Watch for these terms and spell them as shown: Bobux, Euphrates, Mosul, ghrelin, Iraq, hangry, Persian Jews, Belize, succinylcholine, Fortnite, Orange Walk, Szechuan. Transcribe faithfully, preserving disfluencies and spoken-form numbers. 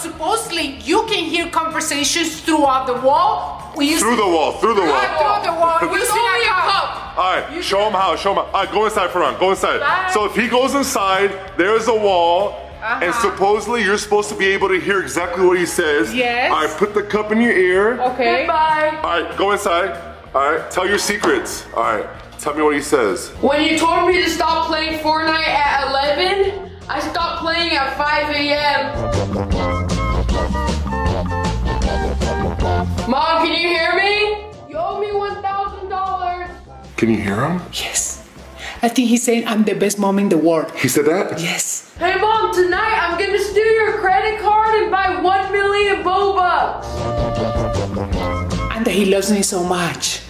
supposedly you can hear conversations throughout the wall. We through the wall, through the wall. Right, through the wall. We see that. All right, you show can. him how. Show him. How. All right, go inside for a run. Go inside. Bye. So if he goes inside, there's a wall. Uh-huh. And supposedly you're supposed to be able to hear exactly what he says. Yes. All right, put the cup in your ear. Okay. Goodbye. All right, go inside. All right, tell your secrets. All right, tell me what he says. When you told me to stop playing Fortnite at eleven, I stopped playing at five A M Mom, can you hear me? You owe me one thousand dollars. Can you hear him? Yes. I think he's saying I'm the best mom in the world. He said that? Yes. Hey mom, tonight I'm gonna steal your credit card and buy one million Bobux. And that he loves me so much.